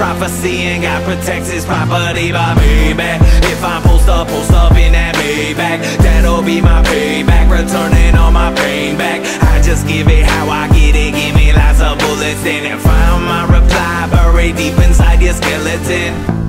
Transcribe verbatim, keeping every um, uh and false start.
prophecy and God protects his property by Maybach. If I post up, post up in that Maybach, that'll be my payback, returning all my pain back. I just give it how I get it, give me lots of bullets, and I found my reply buried deep inside your skeleton.